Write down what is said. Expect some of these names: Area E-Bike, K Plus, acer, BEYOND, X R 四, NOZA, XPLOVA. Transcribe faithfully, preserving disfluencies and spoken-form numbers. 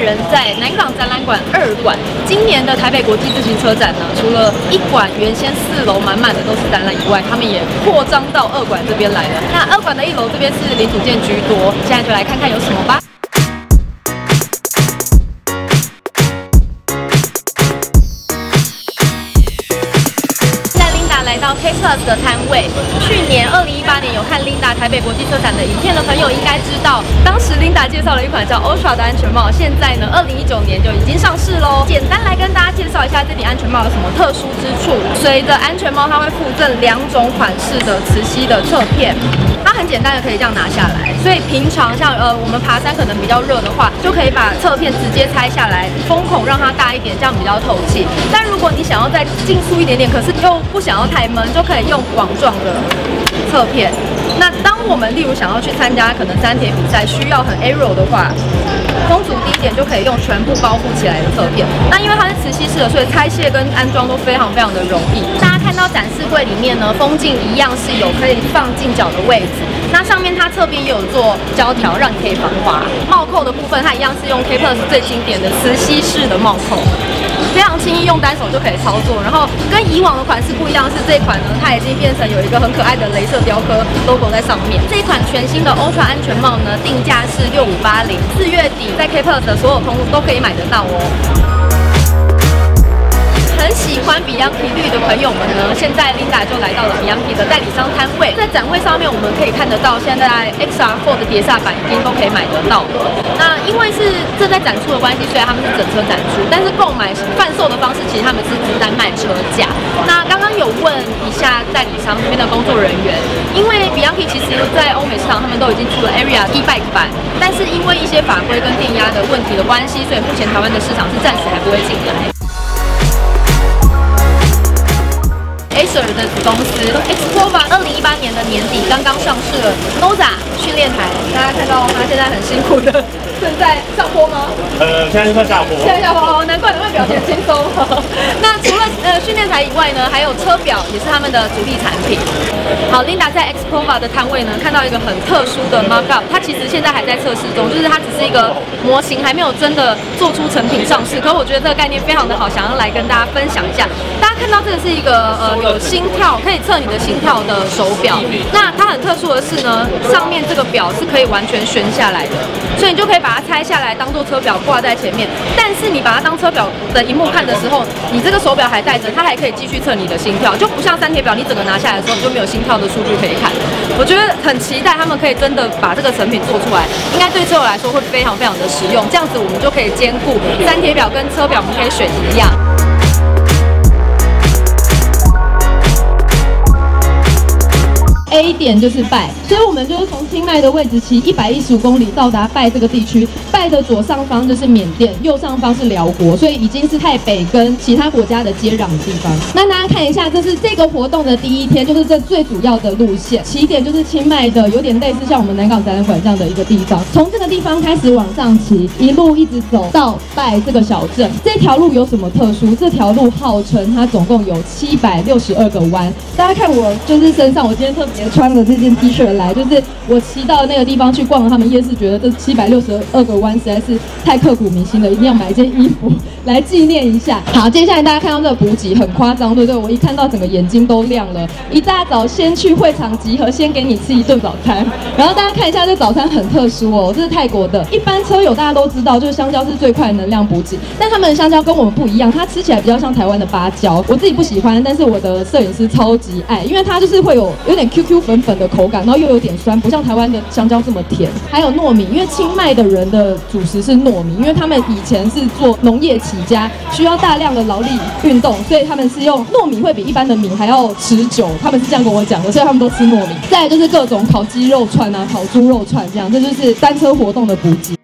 人在南港展览馆二馆，今年的台北国际自行车展呢，除了一馆原先四楼满满的都是展览以外，他们也扩张到二馆这边来了。那二馆的一楼这边是零组件居多，现在就来看看有什么吧。 来到 K Plus 的摊位，去年二零一八年有看 Linda 台北国际车展的影片的朋友应该知道，当时 Linda 介绍了一款叫 Ultra 的安全帽，现在呢，二零一九年就已经上市喽。简单来跟大家介绍一下这顶安全帽有什么特殊之处。随着安全帽，它会附赠两种款式的磁吸的侧片，它很简单的可以这样拿下来。所以平常像呃我们爬山可能比较热的话，就可以把侧片直接拆下来，封孔让它大一点，这样比较透气。但如果你想要再进速一点点，可是又不想要太 门就可以用网状的侧片。那当我们例如想要去参加可能三铁比赛，需要很 aero 的话，风阻低一点就可以用全部包覆起来的侧片。那因为它是磁吸式的，所以拆卸跟安装都非常非常的容易。大家看到展示柜里面呢，风镜一样是有可以放进脚的位置。那上面它侧边也有做胶条，让你可以防滑。帽扣的部分，它一样是用 K Plus 最经典的磁吸式的帽扣。 非常轻易，用单手就可以操作。然后跟以往的款式不一样，是这款呢，它已经变成有一个很可爱的镭射雕刻 logo 在上面。这一款全新的 Ultra 安全帽呢，定价是六五八零，四月底在 K Plus 的所有通路都可以买得到哦。 很喜欢 Beyond 皮绿的朋友们呢，现在 Linda 就来到了 Beyond 皮的代理商摊位。在展会上面，我们可以看得到，现在 X R 四 的碟刹版已经都可以买得到了。那因为是正在展出的关系，虽然他们是整车展出，但是购买贩售的方式，其实他们是只单卖车价。那刚刚有问一下代理商这边的工作人员，因为 Beyond 皮其实在欧美市场他们都已经出了 Area E-Bike 版，但是因为一些法规跟电压的问题的关系，所以目前台湾的市场是暂时还不会进来。 acer 的子公司 XPLOVA 二零一八年的年底刚刚上市了 NOZA 训练台，大家看到它现在很辛苦的正在上坡吗？呃，现在就算下坡。现在下坡，难怪你会表现轻松。那除了呃训练台以外呢，还有车表也是他们的主力产品。好 ，Linda 在 XPLOVA 的摊位呢，看到一个很特殊的 mockup， 它其实现在还在测试中，就是它只是一个模型，还没有真的做出成品上市。可我觉得这个概念非常的好，想要来跟大家分享一下。大家看到这个是一个呃。 有心跳可以测你的心跳的手表，那它很特殊的是呢，上面这个表是可以完全旋下来的，所以你就可以把它拆下来当做车表挂在前面。但是你把它当车表的荧幕看的时候，你这个手表还戴着，它还可以继续测你的心跳，就不像三铁表，你整个拿下来的时候你就没有心跳的数据可以看。我觉得很期待他们可以真的把这个成品做出来，应该对车友来说会非常非常的实用。这样子我们就可以兼顾三铁表跟车表，我们可以选一样。 A 点就是拜，所以我们就是从清迈的位置骑一百一十五公里到达拜这个地区。拜的左上方就是缅甸，右上方是辽国，所以已经是泰北跟其他国家的接壤的地方。那大家看一下，这是这个活动的第一天，就是这最主要的路线。起点就是清迈的，有点类似像我们南港展览馆这样的一个地方。从这个地方开始往上骑，一路一直走到拜这个小镇。这条路有什么特殊？这条路号称它总共有七百六十二个弯。大家看我就是身上，我今天特别 穿了这件 T 恤来，就是我骑到那个地方去逛了他们夜市，觉得这七百六十二个弯实在是太刻骨铭心了，一定要买一件衣服来纪念一下。好，接下来大家看到这个补给很夸张，对不对？我一看到整个眼睛都亮了。一大早先去会场集合，先给你吃一顿早餐。然后大家看一下这早餐很特殊哦，这是泰国的。一般车友大家都知道，就是香蕉是最快能量补给，但他们的香蕉跟我们不一样，它吃起来比较像台湾的芭蕉。我自己不喜欢，但是我的摄影师超级爱，因为它就是会有有点 Q Q 粉粉的口感，然后又有点酸，不像台湾的香蕉这么甜。还有糯米，因为清迈的人的主食是糯米，因为他们以前是做农业起家，需要大量的劳力运动，所以他们是用糯米会比一般的米还要持久。他们是这样跟我讲的，所以他们都吃糯米。再来就是各种烤鸡肉串啊、烤猪肉串这样，这就是单车活动的补给。